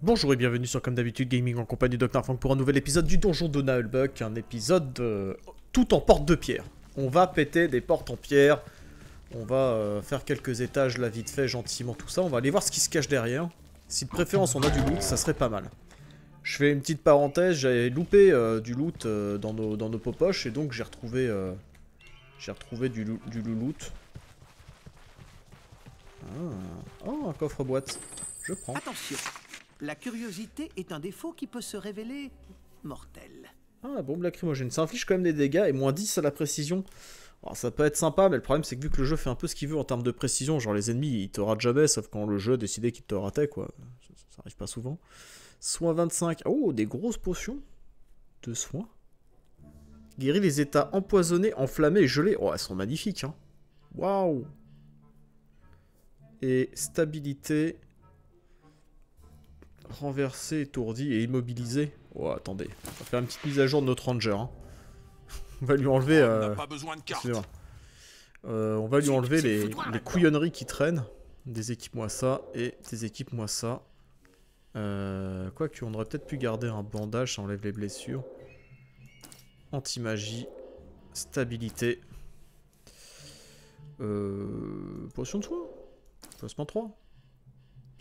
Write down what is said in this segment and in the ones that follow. Bonjour et bienvenue sur Comme d'habitude Gaming en compagnie de Dr. Frank pour un nouvel épisode du Donjon de Naheulbeuk, un épisode tout en porte de pierre. On va péter des portes en pierre, on va faire quelques étages là vite fait, gentiment tout ça, on va aller voir ce qui se cache derrière. Si de préférence on a du loot, ça serait pas mal. Je fais une petite parenthèse, j'avais loupé du loot dans nos popoches et donc j'ai retrouvé, du loot. Ah. Oh, un coffre-boîte, je prends. Attention. La curiosité est un défaut qui peut se révéler mortel. Ah, bombe lacrymogène. Ça inflige quand même des dégâts et moins 10 à la précision. Alors, ça peut être sympa, mais le problème c'est que vu que le jeu fait un peu ce qu'il veut en termes de précision, genre les ennemis ils te ratent jamais, sauf quand le jeu décidait qu'ils te rataient, quoi. Ça arrive pas souvent. Soin 25. Oh, des grosses potions de soins. Guérit les états empoisonnés, enflammés et gelés. Oh, elles sont magnifiques, hein. Waouh. Et stabilité. Renversé, étourdi et immobilisé. Oh, attendez. On va faire une petite mise à jour de notre ranger. Hein. On va lui enlever... On n'a pas besoin de carte. On va lui enlever les couillonneries qui traînent. Des équipes moi ça et des équipes moi ça. Quoique, on aurait peut-être pu garder un bandage, ça enlève les blessures. Anti-magie. Stabilité. Potion de soin. Placement 3.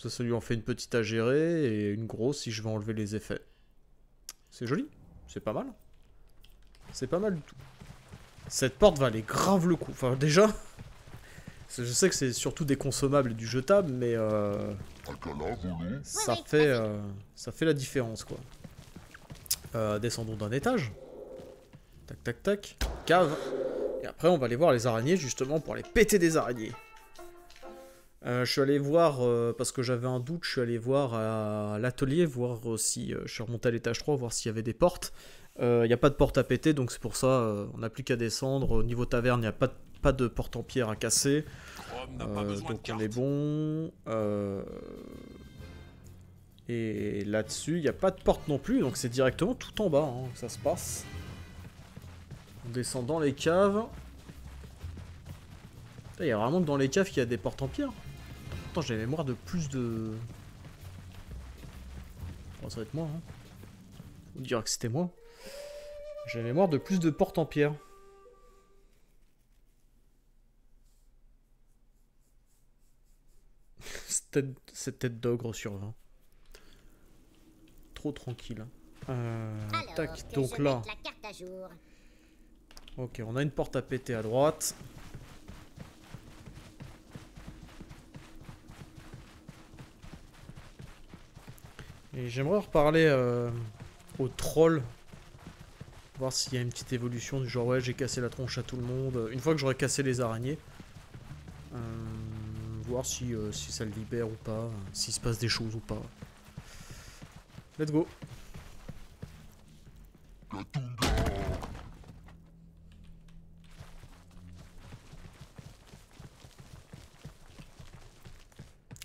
Ça lui en fait une petite à gérer et une grosse si je vais enlever les effets. C'est joli, c'est pas mal. C'est pas mal du tout. Cette porte va aller grave le coup. Enfin déjà, je sais que c'est surtout des consommables et du jetable, mais ça fait la différence quoi. Descendons d'un étage. Tac tac tac. Cave. Et après on va aller voir les araignées justement pour aller péter des araignées. Je suis allé voir, parce que j'avais un doute, je suis allé voir à l'atelier, voir si je suis remonté à l'étage 3, voir s'il y avait des portes. Il n'y a pas de porte à péter, donc c'est pour ça, on n'a plus qu'à descendre. Au niveau taverne, il n'y a pas de porte en pierre à casser. Donc on est bon. Et là-dessus, il n'y a pas de porte non plus, donc c'est directement tout en bas hein, que ça se passe. On descend dans les caves. Il y a vraiment que dans les caves qu'il y a des portes en pierre. Pourtant j'ai la mémoire de plus de... Oh, ça va être moi, hein. On dirait que c'était moi. J'ai la mémoire de plus de portes en pierre. Cette tête d'ogre sur 20. Trop tranquille. Tac, donc là... Ok, on a une porte à péter à droite. Et j'aimerais reparler aux trolls, voir s'il y a une petite évolution du genre ouais j'ai cassé la tronche à tout le monde, une fois que j'aurai cassé les araignées, voir si ça le libère ou pas, s'il se passe des choses ou pas. Let's go.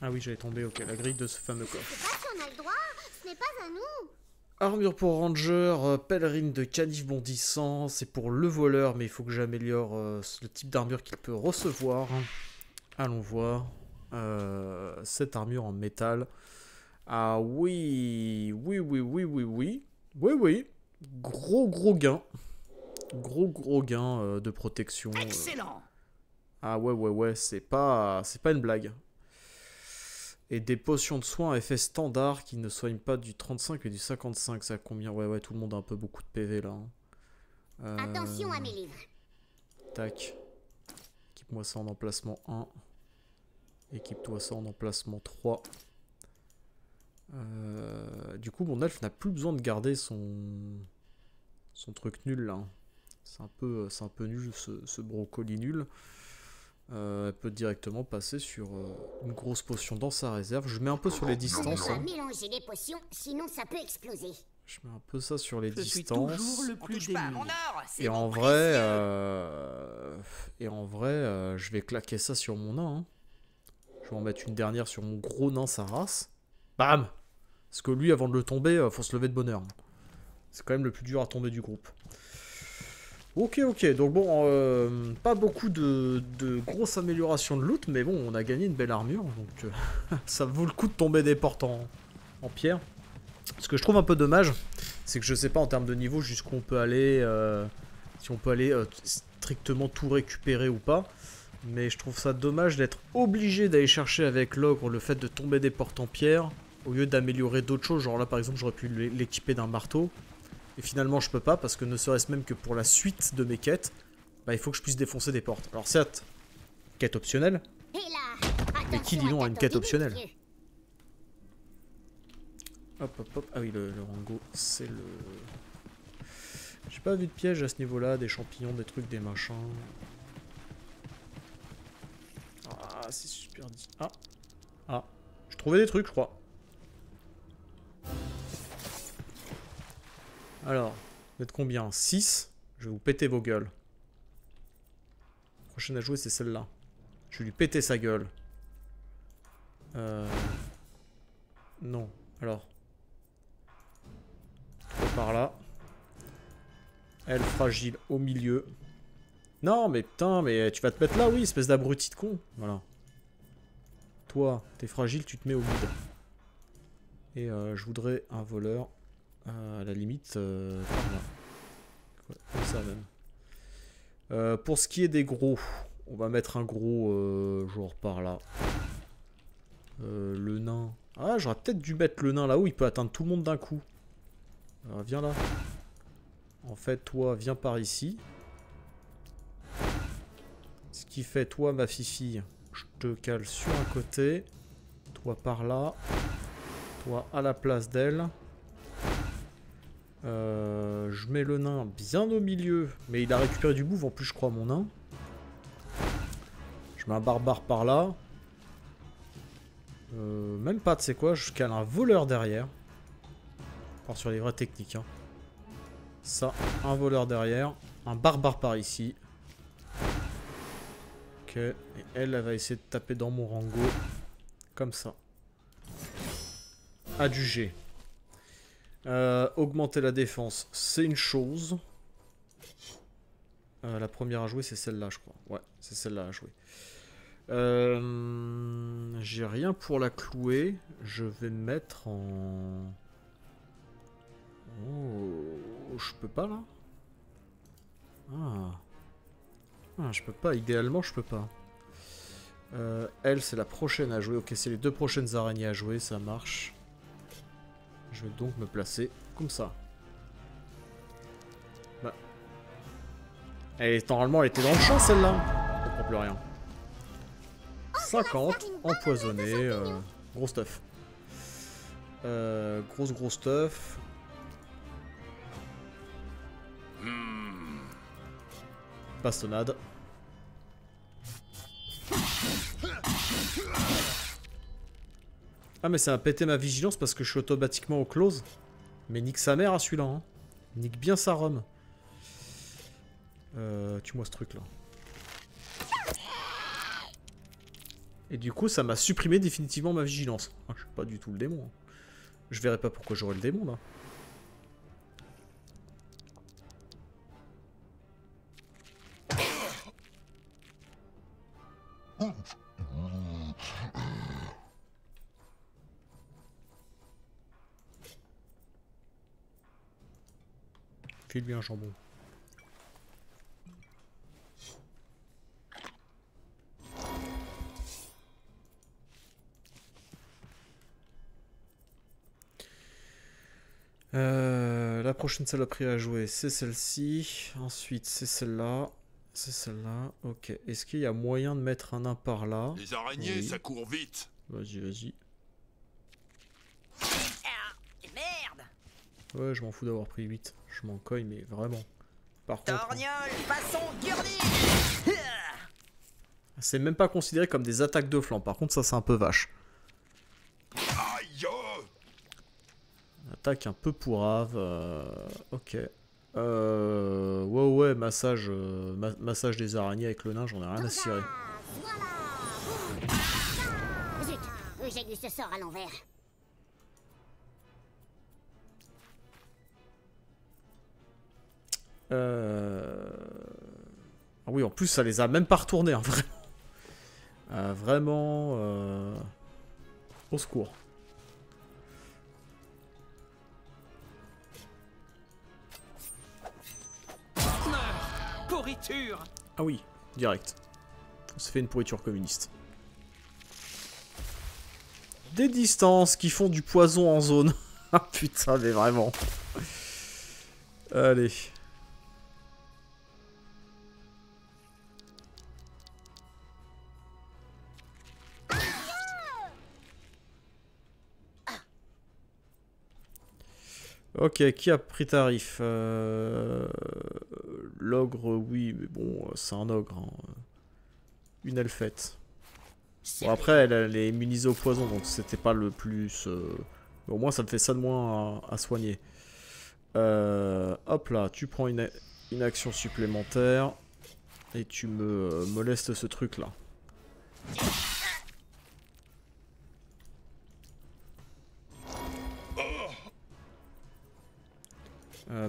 Ah oui j'avais tombé, ok, la grille de ce fameux coffre. Armure pour ranger, pèlerine de canif bondissant, c'est pour le voleur, mais il faut que j'améliore le type d'armure qu'il peut recevoir. Allons voir. Cette armure en métal. Ah oui, oui, oui, oui, oui, oui, oui, oui. Gros gain. Gros gain de protection. Excellent. Ah ouais, c'est pas une blague. Et des potions de soins à effet standard qui ne soignent pas du 35 et du 55. Ça combien? Ouais, tout le monde a un peu beaucoup de PV là. Hein. Attention à mes livres. Tac. Équipe-moi ça en emplacement 1. Équipe-toi ça en emplacement 3. Du coup, mon elfe n'a plus besoin de garder son truc nul là. C'est un peu nul ce brocoli nul. Elle peut directement passer sur une grosse potion dans sa réserve. Je mets un peu sur les distances. Hein. Les potions, sinon ça peut exploser. Je mets un peu ça sur les distances. Et en vrai, je vais claquer ça sur mon nain. Hein. Je vais en mettre une dernière sur mon gros nain, sa race. Bam! Parce que lui, avant de le tomber, faut se lever de bonne heure. C'est quand même le plus dur à tomber du groupe. Ok, donc bon, pas beaucoup de grosses améliorations de loot, mais bon, on a gagné une belle armure, donc ça vaut le coup de tomber des portes en, en pierre. Ce que je trouve un peu dommage, c'est que je sais pas en termes de niveau jusqu'où on peut aller, si on peut aller strictement tout récupérer ou pas. Mais je trouve ça dommage d'être obligé d'aller chercher avec l'ogre le fait de tomber des portes en pierre, au lieu d'améliorer d'autres choses. Genre là par exemple j'aurais pu l'équiper d'un marteau, et finalement je peux pas parce que ne serait-ce même que pour la suite de mes quêtes, bah, il faut que je puisse défoncer des portes. Alors certes, quête optionnelle, mais qui dit non à une quête optionnelle? Hop hop hop, ah oui le rango c'est le... J'ai pas vu de piège à ce niveau là, des champignons, des trucs, des machins... Ah, c'est super dit. Ah, ah, je trouvais des trucs, je crois. Alors, vous êtes combien? 6. Je vais vous péter vos gueules. La prochaine à jouer, c'est celle-là. Je vais lui péter sa gueule. Non, alors. Par là. Elle fragile au milieu. Non mais putain, mais tu vas te mettre là, oui, espèce d'abruti de con. Voilà. Toi, t'es fragile, tu te mets au vide. Et je voudrais un voleur, à la limite, comme ça même. Pour ce qui est des gros, on va mettre un gros, genre par là. Le nain. Ah, j'aurais peut-être dû mettre le nain là-haut, il peut atteindre tout le monde d'un coup. Alors, viens là. En fait, toi, viens par ici. Ce qui fait, toi, ma fifille, je te cale sur un côté. Toi, par là. Toi, à la place d'elle. Je mets le nain bien au milieu. Mais il a récupéré du move, en plus, je crois, mon nain. Je mets un barbare par là. Même pas, tu sais quoi, je cale un voleur derrière. On part sur les vraies techniques. Hein. Ça, un voleur derrière. Un barbare par ici. Et elle, elle va essayer de taper dans mon rango. Comme ça. Adjugé. Augmenter la défense, c'est une chose. La première à jouer, c'est celle-là, je crois. Ouais, c'est celle-là à jouer. J'ai rien pour la clouer. Je vais mettre en... Oh, je peux pas, là? Ah... Ah, je peux pas, idéalement je peux pas. Elle c'est la prochaine à jouer, ok c'est les deux prochaines araignées à jouer, ça marche. Je vais donc me placer comme ça. Bah. Et normalement elle était dans le champ celle-là. Je comprends plus rien. 50, empoisonné, gros stuff. Gros stuff. Bastonnade. Ah mais ça a pété ma vigilance parce que je suis automatiquement au close. Mais nique sa mère à celui-là. Hein. Nique bien sa rhum. Tue-moi ce truc là. Et du coup ça m'a supprimé définitivement ma vigilance. Ah, je suis pas du tout le démon. Hein. Je verrai pas pourquoi j'aurais le démon là. File-lui un jambon. La prochaine saloperie à jouer, c'est celle-ci. Ensuite, c'est celle-là. C'est celle-là. Ok. Est-ce qu'il y a moyen de mettre un nain par là? Les araignées, oui. Ça court vite. Vas-y, vas-y. Ouais, je m'en fous d'avoir pris 8. Je m'en cogne, mais vraiment. Par contre... C'est même pas considéré comme des attaques de flanc. Par contre, ça, c'est un peu vache. Attaque un peu pourrave. Ok. Ouais, massage, massage des araignées avec le nain, j'en ai rien à cirer. Zut, j'ai lu ce sort à l'envers. Ah oui, en plus, ça les a même pas retournés, hein, vraiment. Au secours. pourriture. Ah oui, direct. On se fait une pourriture communiste. Des distances qui font du poison en zone. Ah putain, mais vraiment. Allez. Ok, qui a pris tarif? L'ogre, oui, mais bon, c'est un ogre. Hein. Une elfette. Bon, après, elle est immunisée au poison, donc c'était pas le plus... Au moins, ça me fait ça de moins à soigner. Hop là, tu prends une action supplémentaire. Et tu me molestes ce truc-là.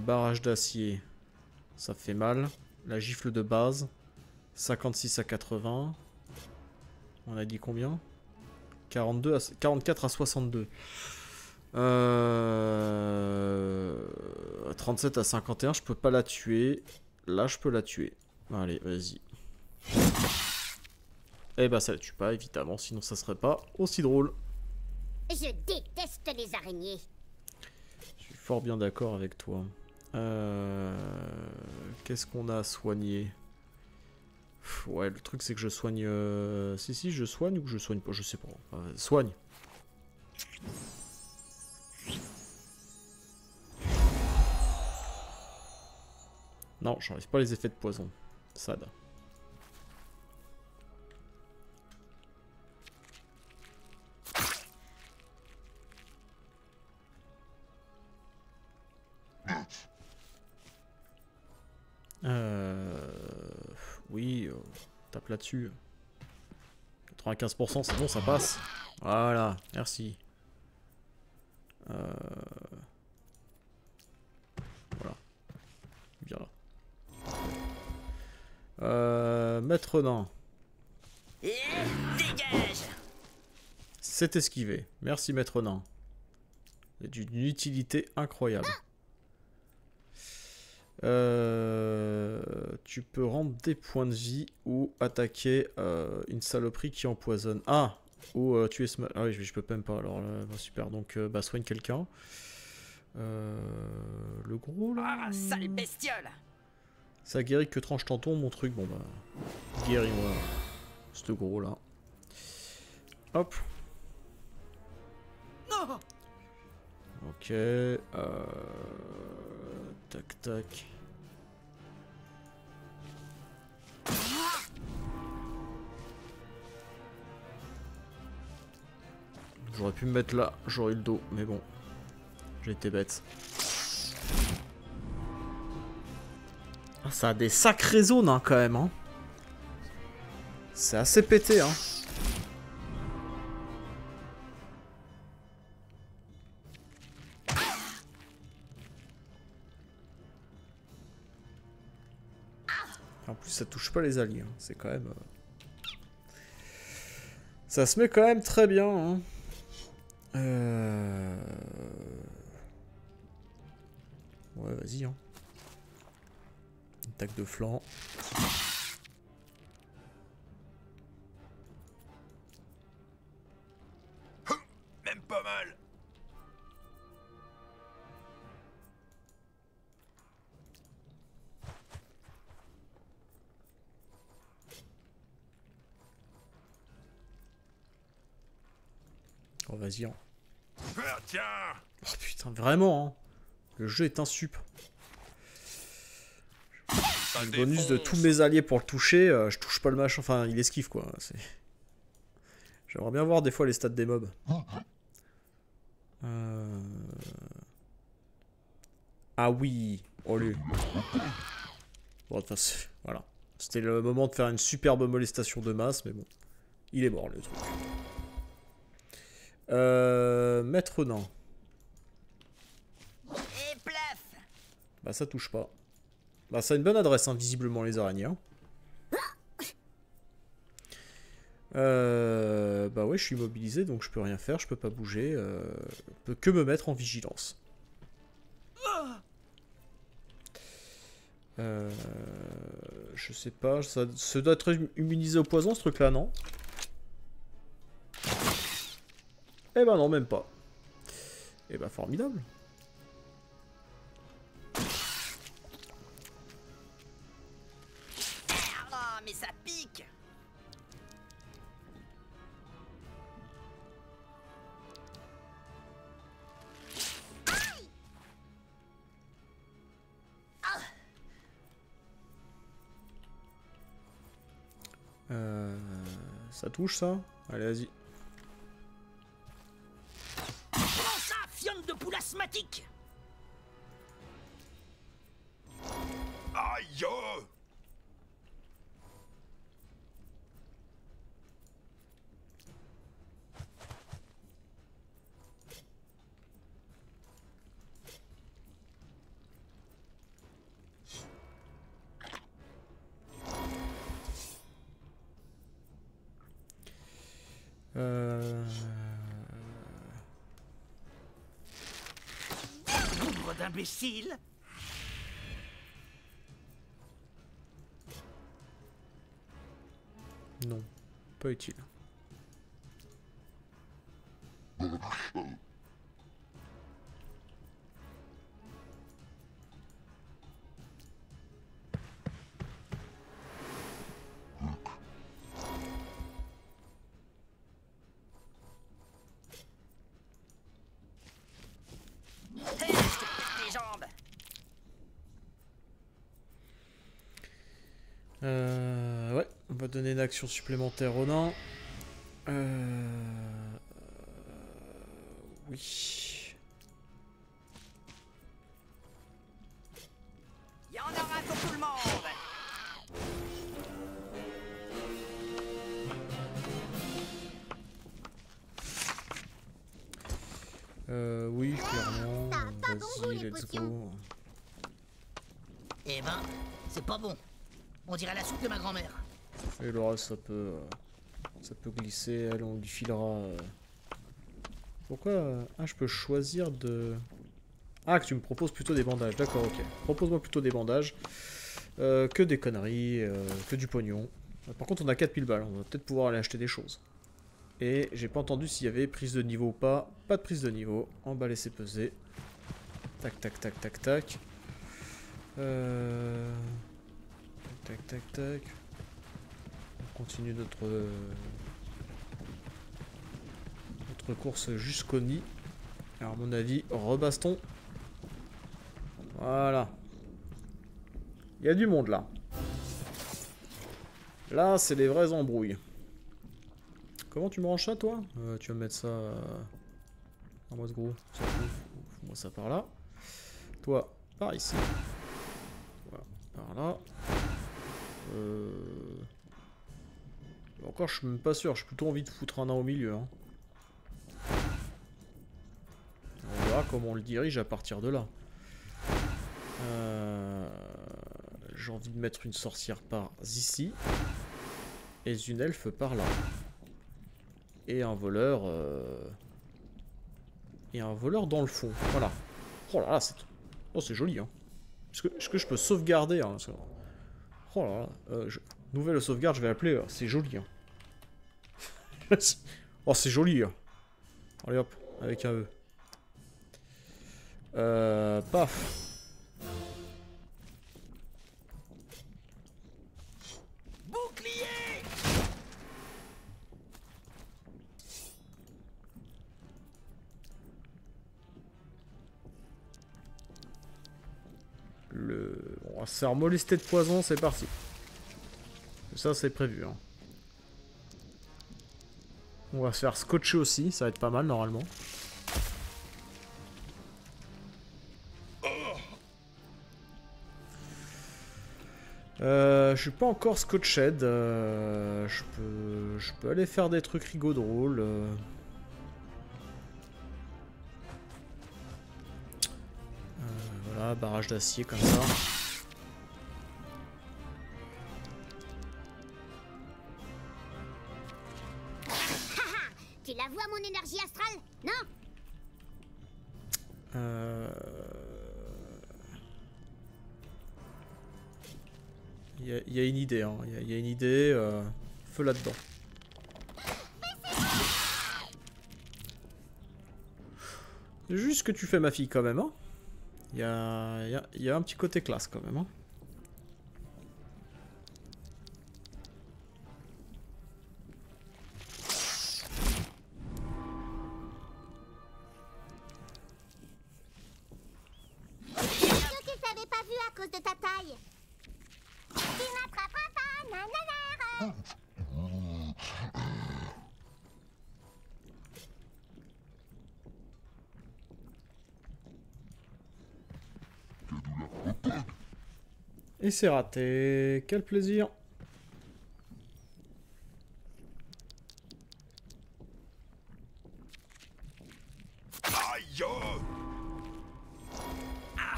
Barrage d'acier, ça fait mal. La gifle de base, 56 à 80. On a dit combien? 44 à 62. 37 à 51, je peux pas la tuer. Là, je peux la tuer. Allez, vas-y. Eh ben, ça la tue pas, évidemment, sinon ça serait pas aussi drôle. Je déteste les araignées. Je suis fort bien d'accord avec toi. Qu'est-ce qu'on a à soigner? Ouais, le truc c'est que je soigne... Si, je soigne ou que je soigne pas, je sais pas. Soigne. Non, j'enlève pas les effets de poison. Sad. Oui, tape là-dessus. 95%, c'est bon, ça passe. Voilà, merci. Voilà. Bien là. Maître nain. Dégage. C'est esquivé. Merci, maître nain. C'est d'une utilité incroyable. Tu peux rendre des points de vie ou attaquer une saloperie qui empoisonne. Ah, ou tuer ce... Ah oui, je peux même pas. Alors là, bah, super. Donc, bah, soigne quelqu'un. Le gros là. Ah, sale bestiole. Ça guérit que tranche tanton, mon truc. Bon bah, guéris-moi. Ce gros là. Hop. Non. Ok. Tac tac. J'aurais pu me mettre là, j'aurais eu le dos, mais bon, j'ai été bête. Ah, ça a des sacrées zones hein, quand même. Hein. C'est assez pété. Hein. En plus, ça touche pas les alliés. Hein. C'est quand même. Ça se met quand même très bien. Hein. Ouais, vas-y. Hein. Une tac de flanc. Même pas mal. Oh, vas-y. Hein. Oh putain, vraiment, hein. Le jeu est un sup. Le bonus de tous mes alliés pour le toucher, je touche pas le machin, enfin il esquive quoi. J'aimerais bien voir des fois les stats des mobs. Ah oui, oh lui. Bon, enfin, voilà. C'était le moment de faire une superbe molestation de masse, mais bon, il est mort le truc. Maître nain. Bah ça touche pas. Bah ça a une bonne adresse hein, visiblement les araignées. Hein. Bah ouais je suis immobilisé donc je peux rien faire, je peux pas bouger. Je peux que me mettre en vigilance. Je sais pas, ça doit être immunisé au poison ce truc là, non? Eh ben non, même pas. Eh ben formidable. Ah, mais ça pique. Ça touche ça? Allez, vas-y. Prends ça, fiente de poule asthmatique! Aïe! Nombre d'imbéciles. Non, pas utile. Ouais, on va donner une action supplémentaire au nain. Oui. Il y en aura pour tout le monde. Oui, clairement. Vas-y, let's go. Eh ben, c'est pas bon. On dirait la soupe de ma grand-mère. Et Laura, ça peut glisser. Elle, on lui filera. Pourquoi ah, je peux choisir de. Ah, que tu me proposes plutôt des bandages. D'accord, ok. Propose-moi plutôt des bandages que des conneries, que du pognon. Par contre, on a 4 000 balles. On va peut-être pouvoir aller acheter des choses. Et j'ai pas entendu s'il y avait prise de niveau ou pas. Pas de prise de niveau. On va laisser peser. Tac, tac, tac, tac, tac. Tac, tac, tac. On continue notre course jusqu'au nid. Alors à mon avis, rebaston. Voilà. Il y a du monde là. Là, c'est les vraies embrouilles. Comment tu me ranges ça, toi? Tu vas me mettre ça... à moi ce gros. Fous-moi ça par là. Toi, par ici. Voilà, par là. Encore, je suis même pas sûr. J'ai plutôt envie de foutre un nain au milieu. Hein. On verra comment on le dirige à partir de là. J'ai envie de mettre une sorcière par ici. Et une elfe par là. Et un voleur... Et un voleur dans le fond. Voilà. Oh là là, c'est... Oh, c'est joli. Hein. Est-ce que je peux sauvegarder hein, parce que... Oh là là, nouvelle sauvegarde, je vais l'appeler, c'est joli. Hein. Oh, c'est joli. Hein. Allez hop, avec un E. Paf. Bouclier. On va se faire molester de poison, c'est parti. Ça, c'est prévu. Hein. On va se faire scotcher aussi, ça va être pas mal normalement. Je suis pas encore scotched. Je peux aller faire des trucs rigots drôles. Voilà, barrage d'acier comme ça. Tu la vois mon énergie astrale, non? Il y a une idée, hein. Il y a une idée, feu là-dedans. C'est juste ce que tu fais, ma fille, quand même, hein. Il y a un petit côté classe, quand même, hein. Et c'est raté, quel plaisir. Aïe. Ah,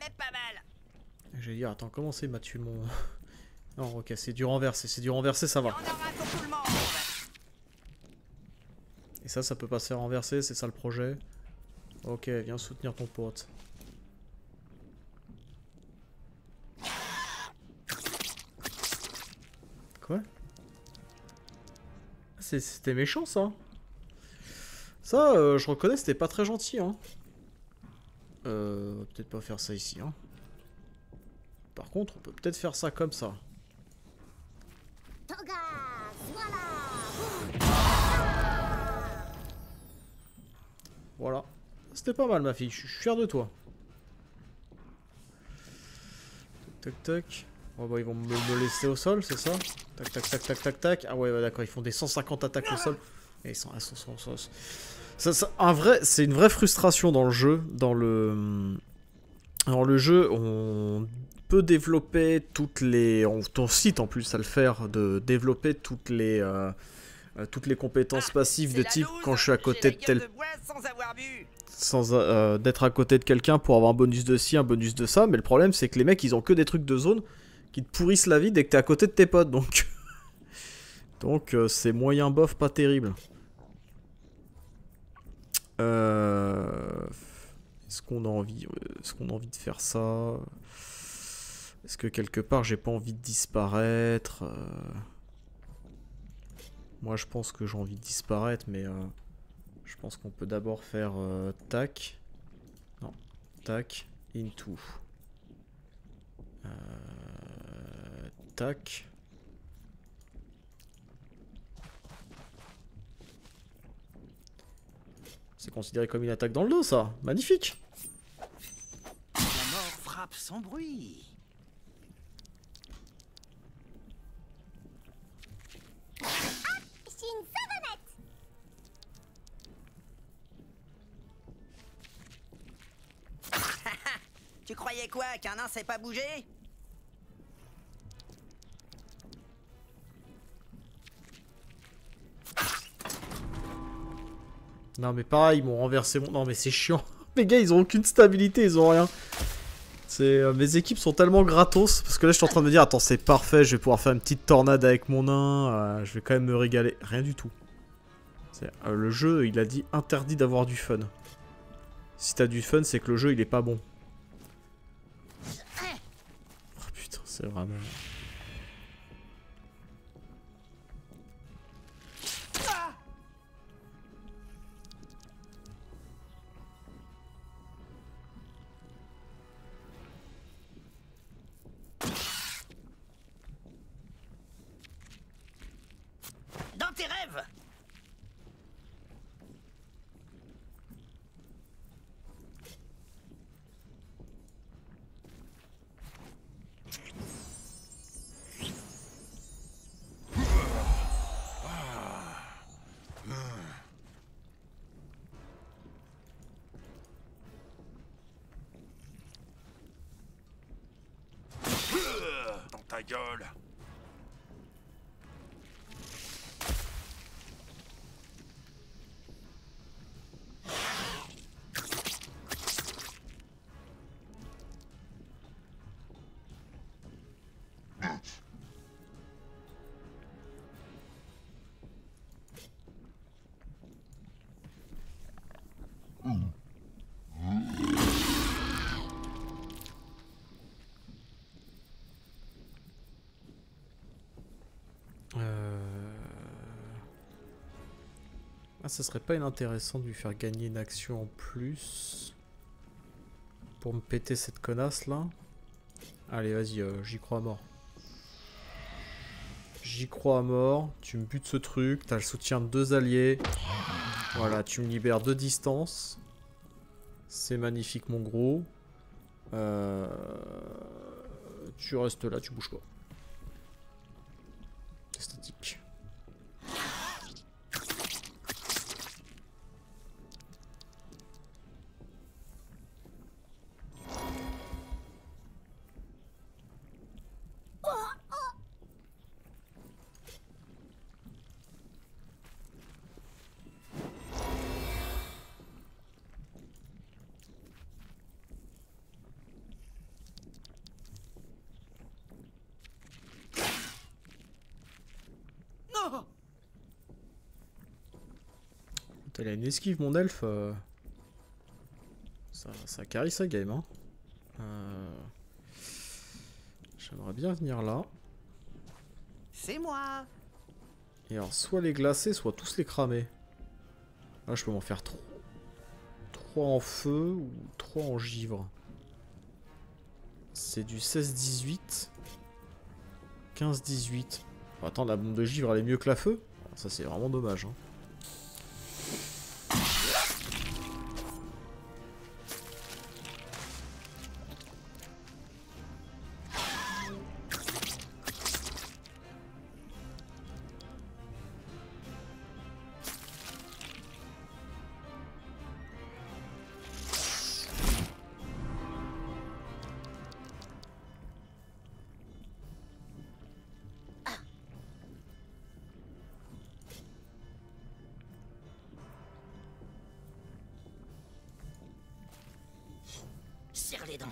mais pas mal. J'allais dire, attends, comment c'est, m'a tué mon... Non, ok, c'est du renversé, ça va. Et ça peut passer renversé, c'est ça le projet. Ok, viens soutenir ton pote. C'était méchant, ça. Ça, je reconnais, c'était pas très gentil, hein. On va peut-être pas faire ça ici, hein. Par contre, on peut peut-être faire ça comme ça. Voilà. C'était pas mal, ma fille. Je suis fier de toi. Tac, tac. Oh bah ils vont me laisser au sol, c'est ça? Tac tac tac tac tac tac. Ah ouais, bah d'accord, ils font des 150 attaques au sol. Et ils sont à 160. C'est une vraie frustration dans le jeu. Dans le jeu, on peut développer toutes les... On t'incite en plus à le faire, de développer toutes les compétences passives de type quand je suis à côté de tel... Sans d'être à côté de quelqu'un pour avoir un bonus de ci, un bonus de ça. Mais le problème, c'est que les mecs, ils ont que des trucs de zone qui te pourrissent la vie dès que t'es à côté de tes potes, donc... donc c'est moyen bof, pas terrible. Est-ce qu'on a envie... Est-ce qu'on a envie de faire ça? Est-ce que quelque part, j'ai pas envie de disparaître? Moi, je pense que j'ai envie de disparaître, mais... Je pense qu'on peut d'abord faire tac. Non, tac, into. Tac. C'est considéré comme une attaque dans le dos, ça. Magnifique. La mort frappe sans bruit. Tu croyais quoi, qu'un nain s'est pas bougé? Non mais pareil, ils m'ont renversé mon... Non mais c'est chiant. Les gars, ils ont aucune stabilité, ils ont rien. Mes équipes sont tellement gratos. Parce que là je suis en train de me dire, attends, c'est parfait, je vais pouvoir faire une petite tornade avec mon nain, je vais quand même me régaler. Rien du tout. Le jeu, il a dit interdit d'avoir du fun. Si t'as du fun, c'est que le jeu, il est pas bon. Oh putain, c'est vraiment... Dans tes rêves! ça serait pas inintéressant de lui faire gagner une action en plus. Pour me péter cette connasse là. Allez vas-y, j'y crois à mort. J'y crois à mort, tu me butes ce truc, t'as le soutien de 2 alliés. Voilà, tu me libères 2 distances. C'est magnifique mon gros. Tu restes là, tu bouges pas. Esthétique. Elle a une esquive mon elfe, ça carry sa game hein. J'aimerais bien venir là. C'est moi. Et alors soit les glacer, soit tous les cramer. Là je peux m'en faire 3 en feu ou 3 en givre. C'est du 16-18. 15-18. Enfin, attends, la bombe de givre elle est mieux que la feu. Alors, ça c'est vraiment dommage hein. Les dents.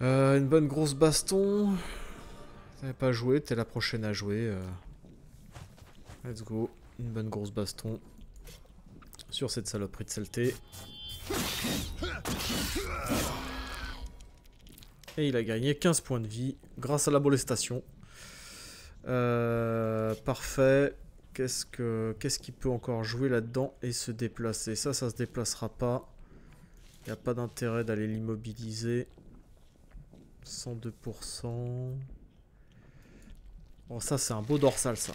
Une bonne grosse baston. T'avais pas joué, t'es la prochaine à jouer. Let's go. Une bonne grosse baston sur cette saloperie de saleté. Et il a gagné 15 points de vie grâce à la molestation. Parfait. Qu'est-ce qu'il peut encore jouer là-dedans et se déplacer? Ça se déplacera pas. Il n'y a pas d'intérêt d'aller l'immobiliser. 102%. Bon, ça, c'est un beau dorsal, ça.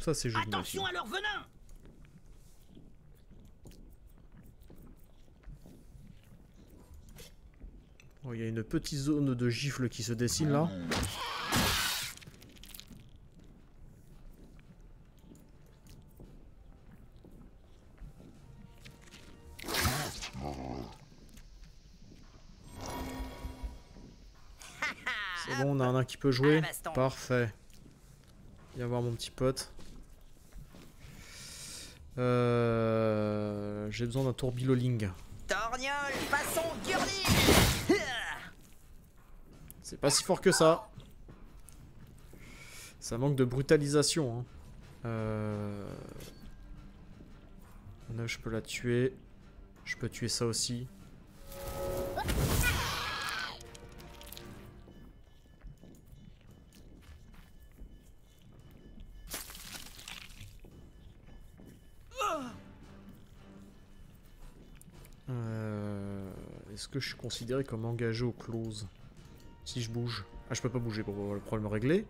Ça, c'est joli. Attention à leur venin! Oh, il y a une petite zone de gifle qui se dessine là. C'est bon, on a un qui peut jouer. Parfait. Viens voir mon petit pote. J'ai besoin d'un tourbiloling. Torgnole, façon Gurnil. C'est pas si fort que ça. Ça manque de brutalisation. Hein. Là, je peux la tuer. Je peux tuer ça aussi. Est-ce que je suis considéré comme engagé aux clauses ? Si je bouge. Ah, je peux pas bouger pour voir le problème réglé.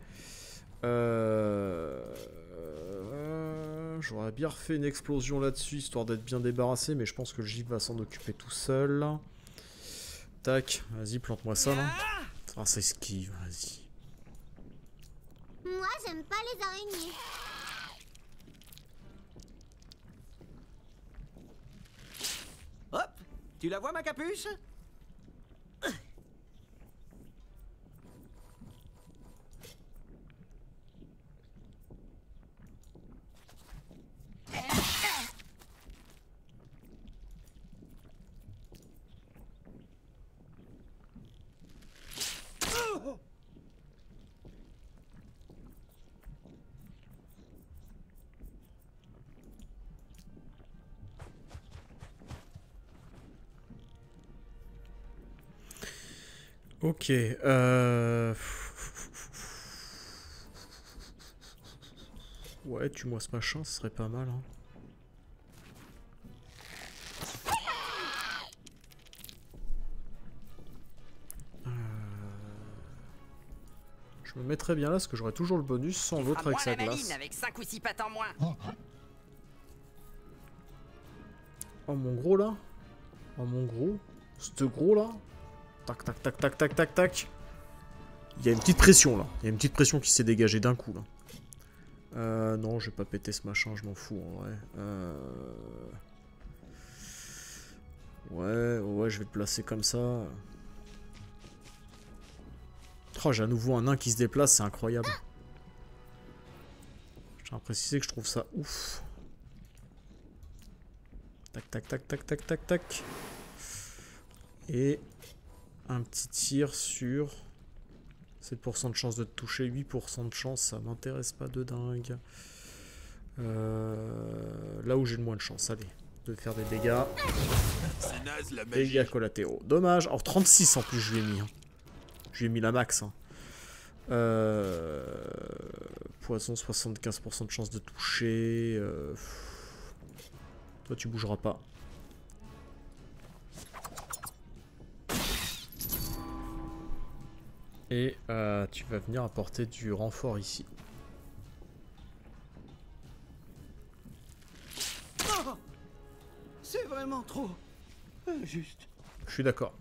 J'aurais bien refait une explosion là-dessus, histoire d'être bien débarrassé, mais je pense que le gif va s'en occuper tout seul. Tac, vas-y, plante-moi ça, là. Ah, ça esquive, vas-y. Moi, j'aime pas les araignées. Hop, tu la vois, ma capuche ? Ok, ouais, tue-moi ce machin, ce serait pas mal, hein. Je me mettrais bien là parce que j'aurais toujours le bonus sans l'autre avec sa glace. Avec 5 ou 6 pattes en moins. Oh mon gros là. Oh mon gros. Ce gros là. Tac tac tac tac tac tac tac. Il y a une petite pression là. Il y a une petite pression qui s'est dégagée d'un coup là. Non, je vais pas péter ce machin, je m'en fous en vrai. Ouais, je vais le placer comme ça. Oh, j'ai à nouveau un nain qui se déplace, c'est incroyable. Je tiens à préciser que je trouve ça ouf. Tac, tac, tac, tac, tac, tac, tac. Et un petit tir sur 7% de chance de te toucher, 8% de chance, ça m'intéresse pas de dingue. Là où j'ai le moins de chance, allez, de faire des dégâts. Dégâts collatéraux. Dommage, alors 36 en plus je lui ai mis. Hein. Je lui ai mis la max. Hein. Poison, 75% de chance de toucher. Toi, tu bougeras pas. Et tu vas venir apporter du renfort ici. Oh, c'est vraiment trop injuste. Je suis d'accord.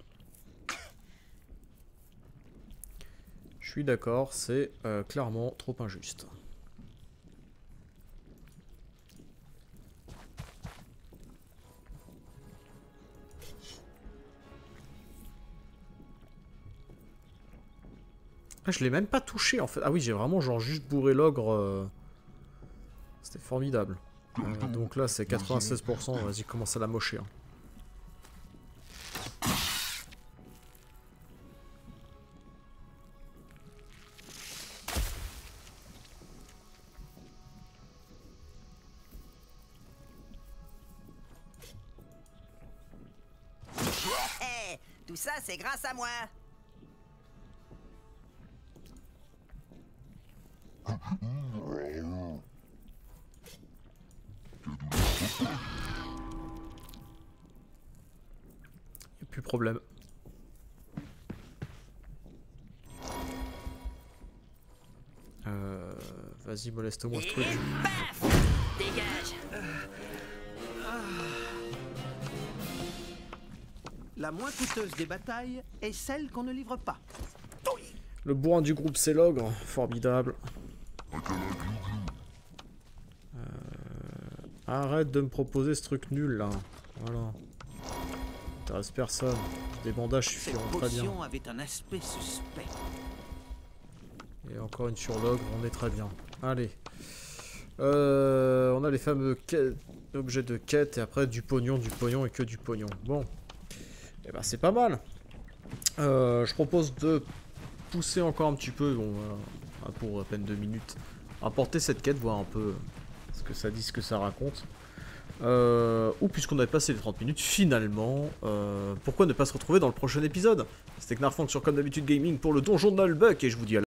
Je suis d'accord, c'est clairement trop injuste. Ah, je l'ai même pas touché en fait. Ah oui, j'ai vraiment genre juste bourré l'ogre. C'était formidable. Donc là, c'est 96%. Vas-y, commence à la mocher. Hein. Tout ça, c'est grâce à moi. Y'a plus de problème. Vas-y, moleste-moi ce truc. Dégage. La moins coûteuse des batailles est celle qu'on ne livre pas. Le bourrin du groupe, c'est l'ogre. Formidable. Arrête de me proposer ce truc nul là. Voilà. T'intéresse personne. Des bandages suffiront très bien. Avait un aspect suspect. Et encore une sur l'ogre, on est très bien. Allez. On a les fameux objets de quête et après du pognon et que du pognon. Bon. Eh ben c'est pas mal. Je propose de pousser encore un petit peu, bon, pour à peine 2 minutes, à porter cette quête, voir un peu ce que ça dit, ce que ça raconte. Ou puisqu'on avait passé les 30 minutes, finalement, pourquoi ne pas se retrouver dans le prochain épisode? C'était Knarfhang sur Comme D'habitude Gaming pour le Donjon de Naheulbeuk et je vous dis à la